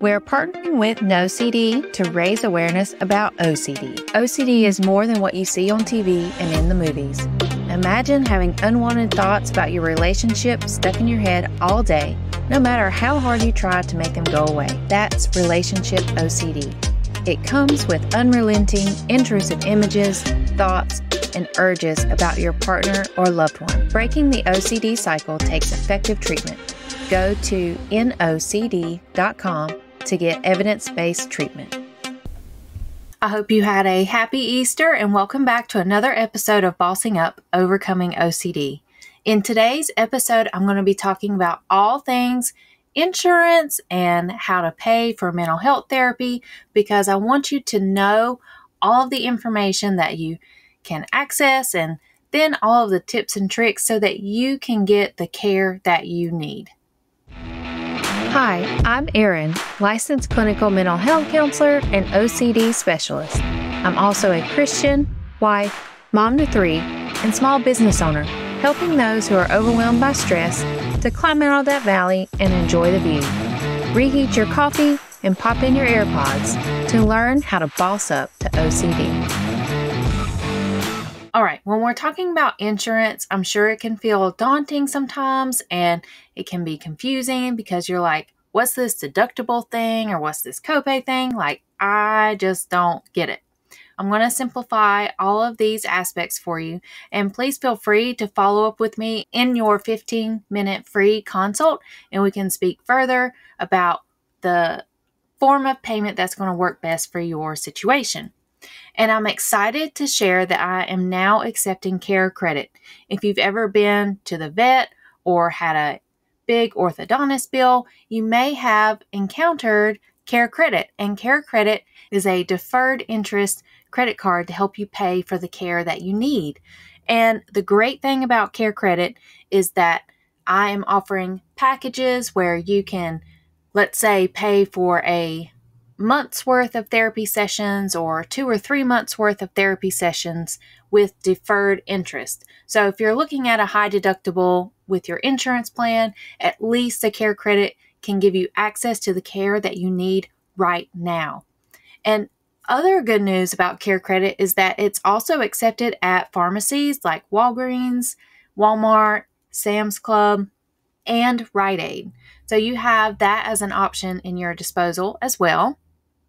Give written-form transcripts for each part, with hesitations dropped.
We're partnering with NoCD to raise awareness about OCD. OCD is more than what you see on TV and in the movies. Imagine having unwanted thoughts about your relationship stuck in your head all day, no matter how hard you try to make them go away. That's relationship OCD. It comes with unrelenting, intrusive images, thoughts, and urges about your partner or loved one. Breaking the OCD cycle takes effective treatment. Go to NoCD.com to get evidence-based treatment. I hope you had a happy Easter and welcome back to another episode of Bossing Up: Overcoming OCD. In today's episode, I'm going to be talking about all things insurance and how to pay for mental health therapy, because I want you to know all of the information that you can access and then all of the tips and tricks so that you can get the care that you need. Hi, I'm Erin, licensed clinical mental health counselor and OCD specialist. I'm also a Christian, wife, mom to three, and small business owner, helping those who are overwhelmed by stress to climb out of that valley and enjoy the view. Reheat your coffee and pop in your AirPods to learn how to boss up to OCD. All right, when we're talking about insurance, I'm sure it can feel daunting sometimes and it can be confusing because you're like, what's this deductible thing or what's this copay thing? Like, I just don't get it. I'm going to simplify all of these aspects for you, and please feel free to follow up with me in your 15-minute free consult, and we can speak further about the form of payment that's going to work best for your situation. And I'm excited to share that I am now accepting Care Credit. If you've ever been to the vet or had a big orthodontist bill, you may have encountered Care Credit. And Care Credit is a deferred interest credit card to help you pay for the care that you need. And the great thing about Care Credit is that I am offering packages where you can, let's say, pay for a month's worth of therapy sessions or 2 or 3 months worth of therapy sessions with deferred interest. So if you're looking at a high deductible with your insurance plan, at least the Care Credit can give you access to the care that you need right now. And other good news about Care Credit is that it's also accepted at pharmacies like Walgreens, Walmart, Sam's Club, and Rite Aid. So you have that as an option in your disposal as well.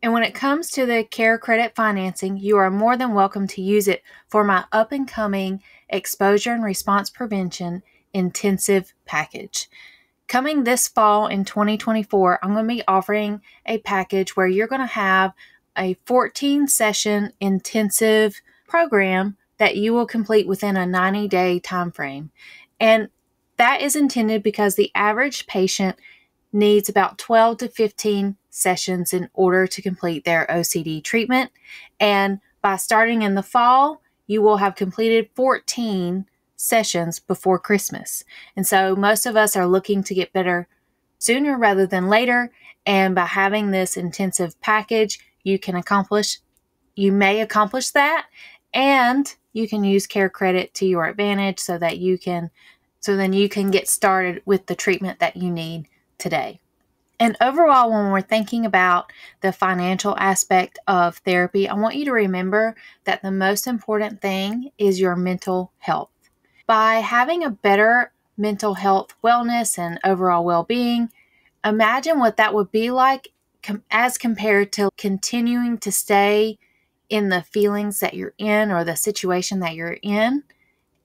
And when it comes to the Care Credit financing, you are more than welcome to use it for my up-and-coming Exposure and Response Prevention Intensive Package. Coming this fall in 2024, I'm going to be offering a package where you're going to have a 14-session intensive program that you will complete within a 90-day time frame. And that is intended because the average patient needs about 12 to 15 sessions in order to complete their OCD treatment. And by starting in the fall, you will have completed 14 sessions before Christmas. And so most of us are looking to get better sooner rather than later. And by having this intensive package, you may accomplish that. And you can use Care Credit to your advantage so then you can get started with the treatment that you need today. And overall, when we're thinking about the financial aspect of therapy, I want you to remember that the most important thing is your mental health. By having a better mental health wellness and overall well-being, imagine what that would be like as compared to continuing to stay in the feelings that you're in or the situation that you're in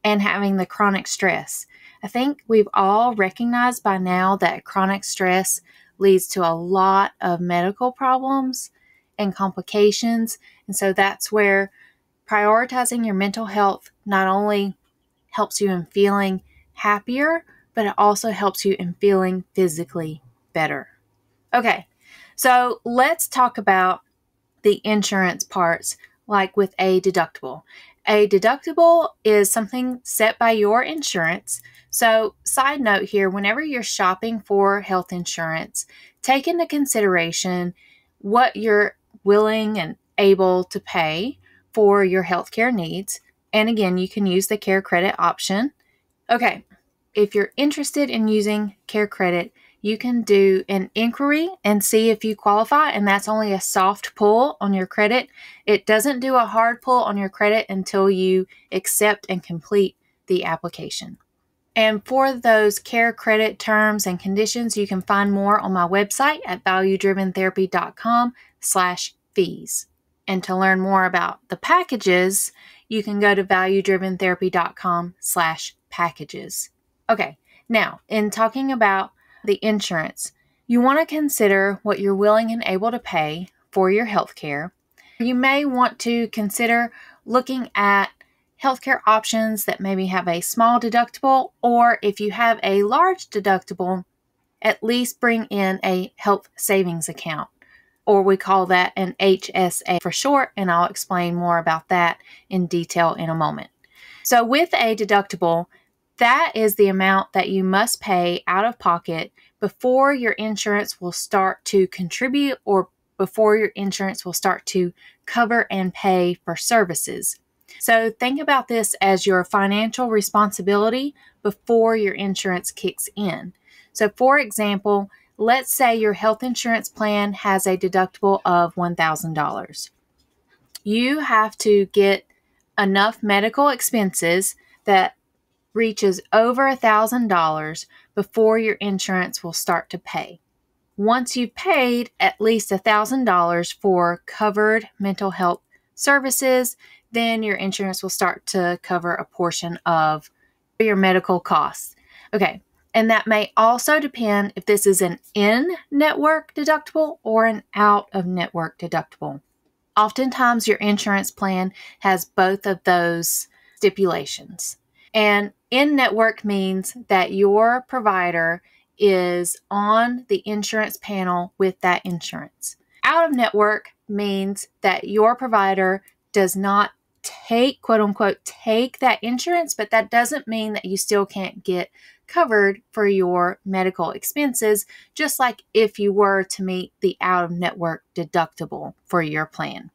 and having the chronic stress. I think we've all recognized by now that chronic stress leads to a lot of medical problems and complications. And so that's where prioritizing your mental health not only helps you in feeling happier, but it also helps you in feeling physically better. Okay, so let's talk about the insurance parts, like with a deductible. A deductible is something set by your insurance. So, side note here, whenever you're shopping for health insurance, take into consideration what you're willing and able to pay for your healthcare needs. And again, you can use the Care Credit option. Okay, if you're interested in using Care Credit, you can do an inquiry and see if you qualify, and that's only a soft pull on your credit. It doesn't do a hard pull on your credit until you accept and complete the application. And for those Care Credit terms and conditions, you can find more on my website at valuedriventherapy.com/fees. And to learn more about the packages, you can go to valuedriventherapy.com/packages. Okay, now in talking about the insurance, you want to consider what you're willing and able to pay for your health care. You may want to consider looking at healthcare options that maybe have a small deductible, or if you have a large deductible, at least bring in a health savings account, or we call that an HSA for short, and I'll explain more about that in detail in a moment. So with a deductible, that is the amount that you must pay out of pocket before your insurance will start to contribute, or before your insurance will start to cover and pay for services. So think about this as your financial responsibility before your insurance kicks in. So for example, let's say your health insurance plan has a deductible of $1,000. You have to get enough medical expenses that reaches over $1,000 before your insurance will start to pay. Once you've paid at least $1,000 for covered mental health services, then your insurance will start to cover a portion of your medical costs. Okay, and that may also depend if this is an in-network deductible or an out-of-network deductible. Oftentimes, your insurance plan has both of those stipulations. And in-network means that your provider is on the insurance panel with that insurance. Out-of-network means that your provider does not take, quote unquote, take that insurance, but that doesn't mean that you still can't get covered for your medical expenses, just like if you were to meet the out-of-network deductible for your plan.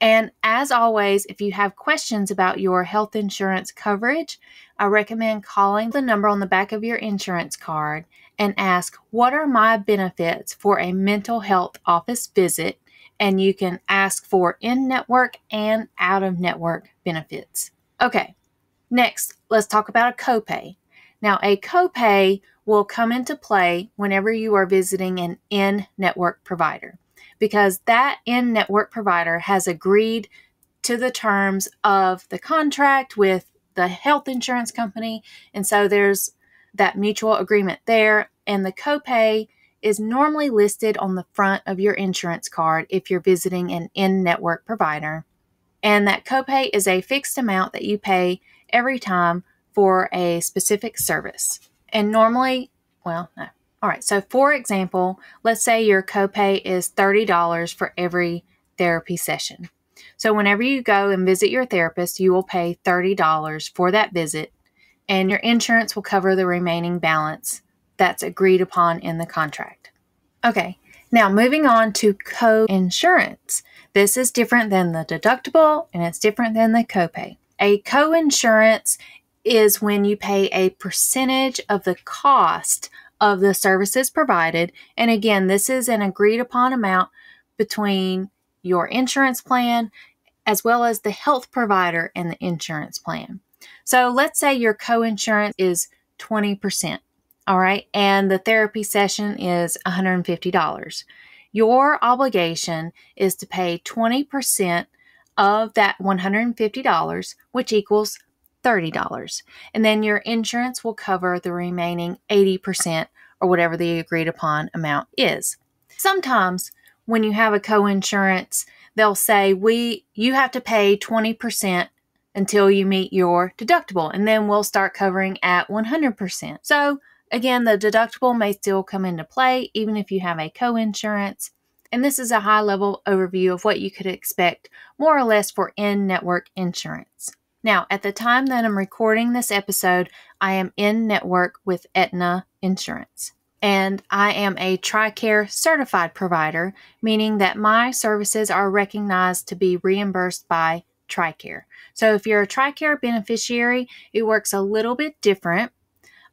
And as always, if you have questions about your health insurance coverage, I recommend calling the number on the back of your insurance card and ask, what are my benefits for a mental health office visit? And you can ask for in-network and out-of-network benefits. Okay, next, let's talk about a copay. Now, a copay will come into play whenever you are visiting an in-network provider, because that in-network provider has agreed to the terms of the contract with the health insurance company. And so there's that mutual agreement there, and the copay is normally listed on the front of your insurance card if you're visiting an in-network provider. And that copay is a fixed amount that you pay every time for a specific service. And normally, well, no. All right, so for example, let's say your copay is $30 for every therapy session. So whenever you go and visit your therapist, you will pay $30 for that visit, and your insurance will cover the remaining balance that's agreed upon in the contract. Okay, now moving on to co-insurance. This is different than the deductible, and it's different than the copay. A co-insurance is when you pay a percentage of the cost of the services provided. And again, this is an agreed upon amount between your insurance plan as well as the health provider and the insurance plan. So let's say your co-insurance is 20%. All right, and the therapy session is $150. Your obligation is to pay 20% of that $150, which equals $30. And then your insurance will cover the remaining 80% or whatever the agreed upon amount is. Sometimes when you have a co-insurance, they'll say, you have to pay 20% until you meet your deductible, and then we'll start covering at 100%. So again, the deductible may still come into play, even if you have a co-insurance. And this is a high-level overview of what you could expect more or less for in-network insurance. Now, at the time that I'm recording this episode, I am in-network with Aetna Insurance. And I am a TRICARE certified provider, meaning that my services are recognized to be reimbursed by TRICARE. So if you're a TRICARE beneficiary, it works a little bit different.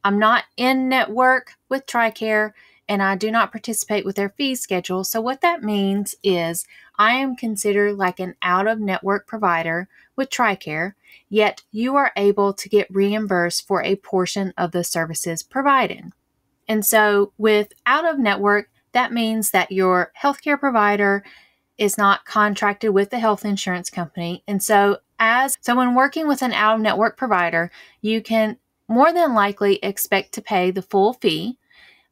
I'm not in network with TRICARE, and I do not participate with their fee schedule. So what that means is I am considered like an out-of-network provider with TRICARE, yet you are able to get reimbursed for a portion of the services provided. And so with out-of-network, that means that your healthcare provider is not contracted with the health insurance company. And so when working with an out-of-network provider, you can more than likely expect to pay the full fee.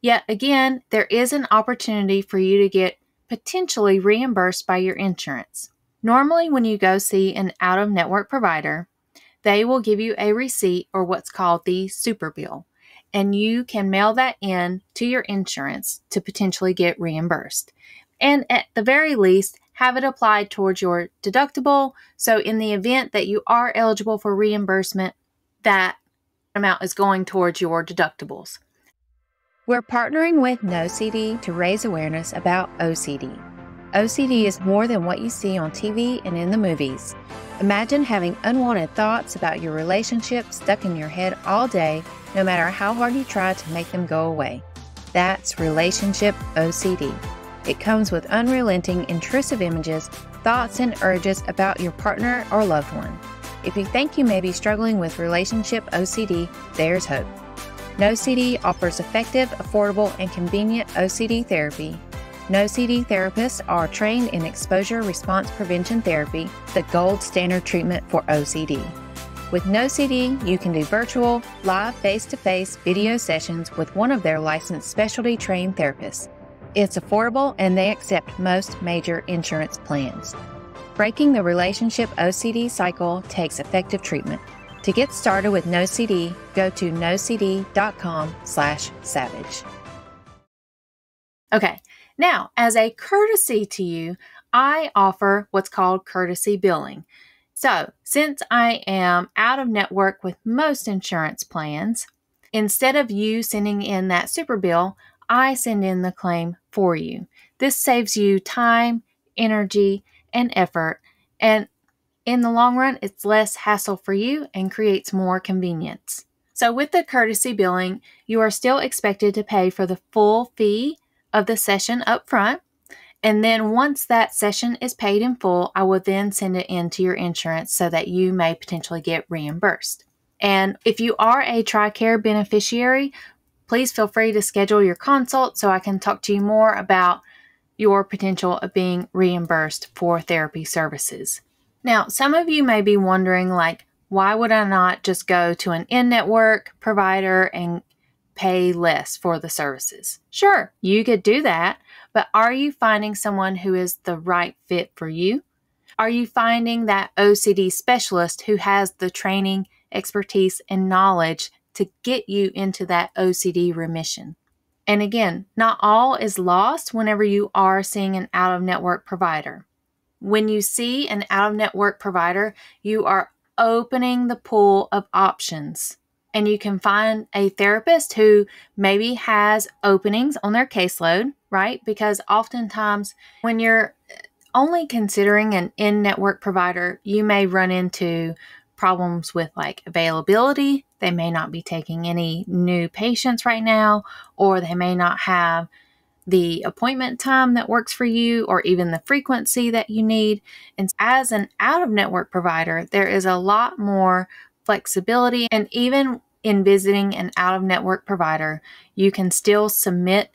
Yet again, there is an opportunity for you to get potentially reimbursed by your insurance. Normally, when you go see an out-of-network provider, they will give you a receipt or what's called the super bill, and you can mail that in to your insurance to potentially get reimbursed. And at the very least, have it applied towards your deductible. So in the event that you are eligible for reimbursement, that amount is going towards your deductibles. We're partnering with NoCD to raise awareness about OCD. OCD is more than what you see on TV and in the movies. Imagine having unwanted thoughts about your relationship stuck in your head all day, no matter how hard you try to make them go away. That's Relationship OCD. It comes with unrelenting, intrusive images, thoughts, and urges about your partner or loved one. If you think you may be struggling with relationship OCD, there's hope. NoCD offers effective, affordable, and convenient OCD therapy. NoCD therapists are trained in Exposure and Response Prevention therapy, the gold standard treatment for OCD. With NoCD, you can do virtual, live face-to-face video sessions with one of their licensed specialty trained therapists. It's affordable and they accept most major insurance plans. Breaking the relationship OCD cycle takes effective treatment. To get started with NoCD, go to nocd.com/savage. Okay, now as a courtesy to you, I offer what's called courtesy billing. So since I am out of network with most insurance plans, instead of you sending in that super bill, I send in the claim for you. This saves you time, energy, and effort, and in the long run, it's less hassle for you and creates more convenience. So with the courtesy billing, you are still expected to pay for the full fee of the session up front, and then once that session is paid in full, I will then send it in to your insurance so that you may potentially get reimbursed. And if you are a TRICARE beneficiary, please feel free to schedule your consult so I can talk to you more about your potential of being reimbursed for therapy services. Now, some of you may be wondering, like, why would I not just go to an in-network provider and pay less for the services? Sure, you could do that, but are you finding someone who is the right fit for you? Are you finding that OCD specialist who has the training, expertise, and knowledge to get you into that OCD remission? And again, not all is lost whenever you are seeing an out-of-network provider. When you see an out-of-network provider, you are opening the pool of options, and you can find a therapist who maybe has openings on their caseload, right? Because oftentimes when you're only considering an in-network provider, you may run into problems with like availability. They may not be taking any new patients right now, or they may not have the appointment time that works for you, or even the frequency that you need. And as an out-of-network provider, there is a lot more flexibility. And even in visiting an out-of-network provider, you can still submit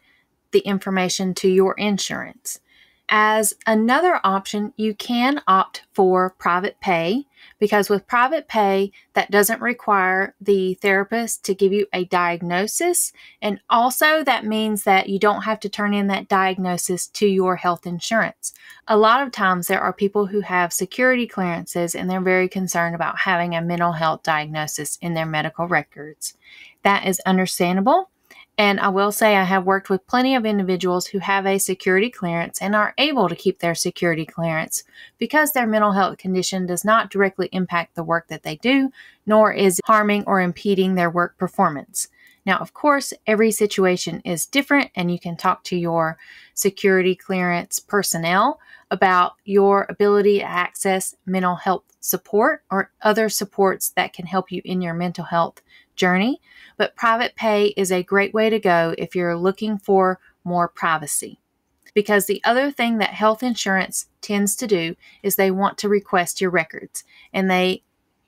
the information to your insurance. As another option, you can opt for private pay, because with private pay, that doesn't require the therapist to give you a diagnosis. And also that means that you don't have to turn in that diagnosis to your health insurance. A lot of times there are people who have security clearances and they're very concerned about having a mental health diagnosis in their medical records. That is understandable. And I will say I have worked with plenty of individuals who have a security clearance and are able to keep their security clearance because their mental health condition does not directly impact the work that they do, nor is harming or impeding their work performance. Now, of course, every situation is different, and you can talk to your security clearance personnel about your ability to access mental health support or other supports that can help you in your mental health journey, but private pay is a great way to go if you're looking for more privacy. Because the other thing that health insurance tends to do is they want to request your records. And they,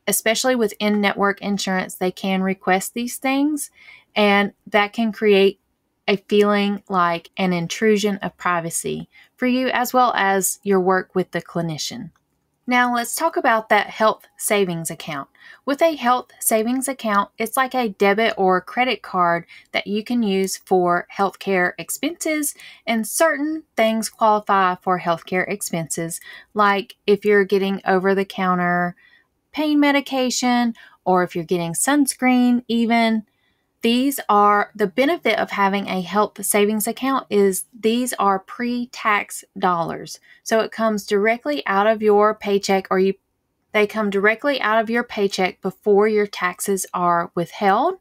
especially with in-network insurance, they can request these things, and that can create a feeling like an intrusion of privacy for you as well as your work with the clinician. Now let's talk about that health savings account. With a health savings account, it's like a debit or credit card that you can use for healthcare expenses, and certain things qualify for healthcare expenses, like if you're getting over-the-counter pain medication or if you're getting sunscreen even. These are the benefit of having a health savings account is these are pre-tax dollars. So it comes directly out of your paycheck, or they come directly out of your paycheck before your taxes are withheld.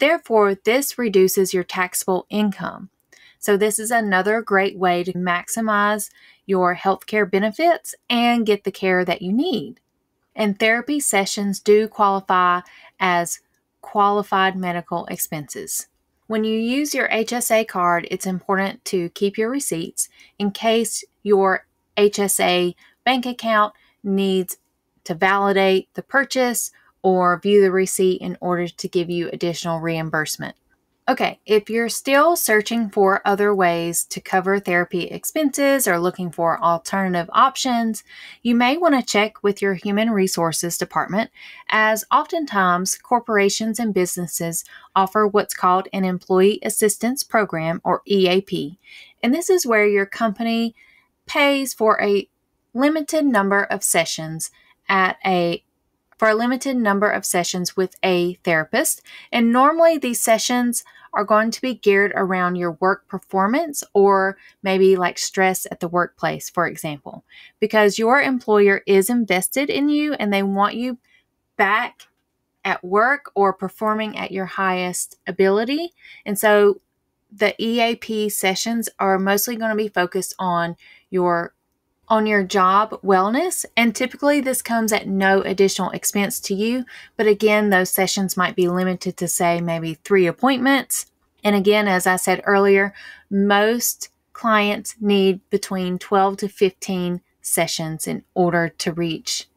Therefore, this reduces your taxable income. So this is another great way to maximize your healthcare benefits and get the care that you need. And therapy sessions do qualify as qualified medical expenses. When you use your HSA card, it's important to keep your receipts in case your HSA bank account needs to validate the purchase or view the receipt in order to give you additional reimbursement. Okay, if you're still searching for other ways to cover therapy expenses or looking for alternative options, you may want to check with your Human Resources Department, as oftentimes corporations and businesses offer what's called an Employee Assistance Program, or EAP. And this is where your company pays for a limited number of sessions with a therapist. And normally these sessions are going to be geared around your work performance, or maybe like stress at the workplace, for example, because your employer is invested in you and they want you back at work or performing at your highest ability. And so the EAP sessions are mostly going to be focused on your job wellness, and typically this comes at no additional expense to you. But again, those sessions might be limited to, say, maybe 3 appointments. And again, as I said earlier, most clients need between 12 to 15 sessions in order to reach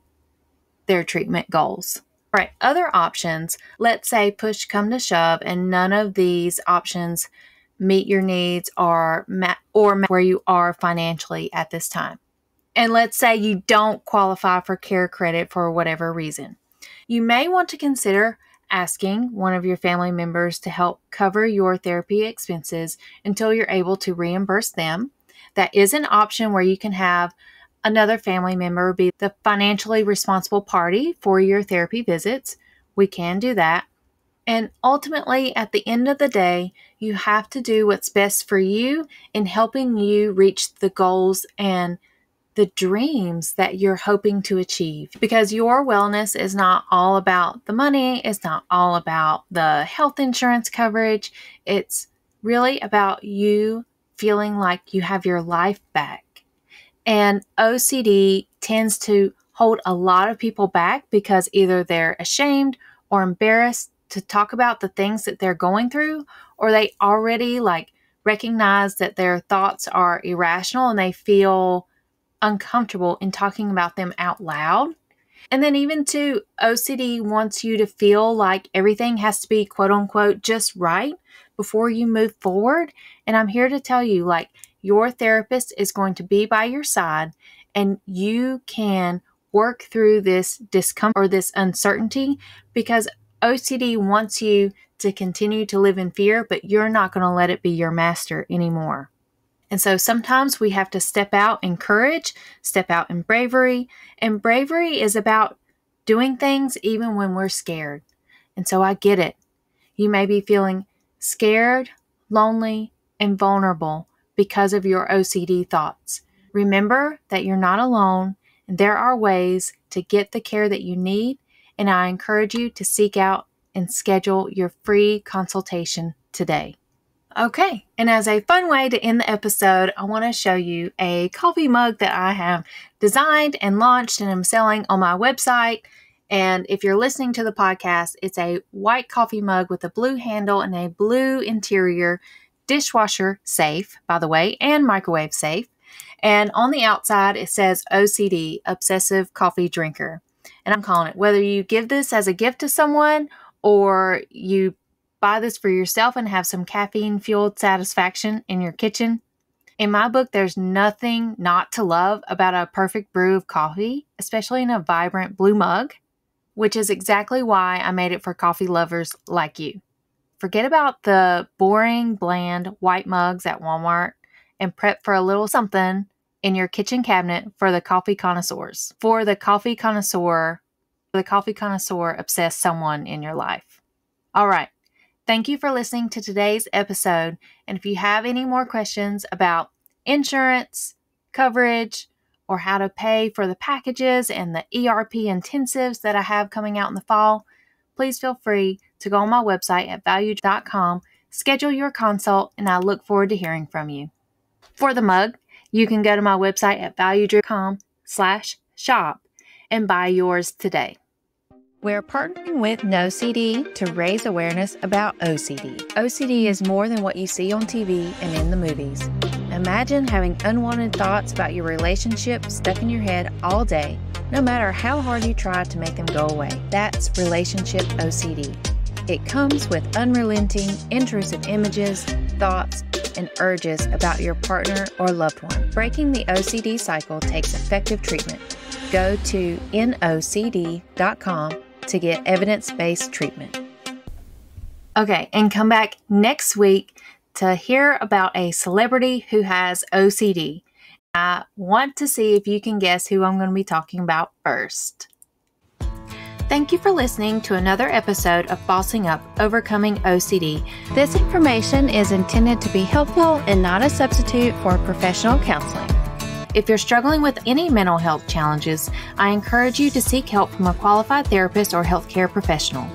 their treatment goals. All right, other options, let's say push come to shove and none of these options meet your needs or where you are financially at this time. And let's say you don't qualify for Care Credit for whatever reason. You may want to consider asking one of your family members to help cover your therapy expenses until you're able to reimburse them. That is an option where you can have another family member be the financially responsible party for your therapy visits. We can do that. And ultimately, at the end of the day, you have to do what's best for you in helping you reach the goals and the dreams that you're hoping to achieve, because your wellness is not all about the money. It's not all about the health insurance coverage. It's really about you feeling like you have your life back. And OCD tends to hold a lot of people back because either they're ashamed or embarrassed to talk about the things that they're going through, or they already recognize that their thoughts are irrational and they feel uncomfortable in talking about them out loud. And then even too, OCD wants you to feel like everything has to be quote unquote just right before you move forward. And I'm here to tell you, your therapist is going to be by your side, and you can work through this discomfort or this uncertainty, because OCD wants you to continue to live in fear, but you're not going to let it be your master anymore. And so sometimes we have to step out in courage, step out in bravery. And bravery is about doing things even when we're scared. And so I get it. You may be feeling scared, lonely, and vulnerable because of your OCD thoughts. Remember that you're not alone, and there are ways to get the care that you need. And I encourage you to seek out and schedule your free consultation today. Okay, and as a fun way to end the episode, I want to show you a coffee mug that I have designed and launched and I'm selling on my website. And if you're listening to the podcast, it's a white coffee mug with a blue handle and a blue interior, dishwasher safe, by the way, and microwave safe. And on the outside, it says OCD, obsessive coffee drinker. And I'm calling it, whether you give this as a gift to someone or you buy this for yourself and have some caffeine-fueled satisfaction in your kitchen. In my book, there's nothing not to love about a perfect brew of coffee, especially in a vibrant blue mug, which is exactly why I made it for coffee lovers like you. Forget about the boring, bland white mugs at Walmart and prep for a little something in your kitchen cabinet for the coffee connoisseurs, for the coffee connoisseur obsessed someone in your life. All right. Thank you for listening to today's episode. And if you have any more questions about insurance, coverage, or how to pay for the packages and the ERP intensives that I have coming out in the fall, please feel free to go on my website at valuedr.com, schedule your consult, and I look forward to hearing from you. For the mug, you can go to my website at valuedr.com/shop and buy yours today. We're partnering with NoCD to raise awareness about OCD. OCD is more than what you see on TV and in the movies. Imagine having unwanted thoughts about your relationship stuck in your head all day, no matter how hard you try to make them go away. That's relationship OCD. It comes with unrelenting, intrusive images, thoughts, and urges about your partner or loved one. Breaking the OCD cycle takes effective treatment. Go to NoCD.com to get evidence-based treatment. Okay, and come back next week to hear about a celebrity who has OCD. I want to see if you can guess who I'm going to be talking about first. Thank you for listening to another episode of Bossing Up: Overcoming OCD. This information is intended to be helpful and not a substitute for professional counseling. If you're struggling with any mental health challenges, I encourage you to seek help from a qualified therapist or healthcare professional.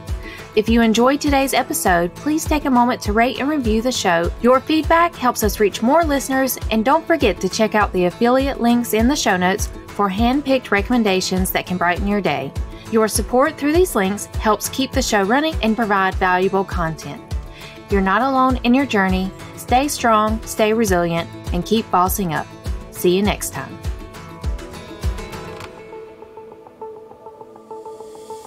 If you enjoyed today's episode, please take a moment to rate and review the show. Your feedback helps us reach more listeners, and don't forget to check out the affiliate links in the show notes for hand-picked recommendations that can brighten your day. Your support through these links helps keep the show running and provide valuable content. You're not alone in your journey. Stay strong, stay resilient, and keep bossing up. See you next time.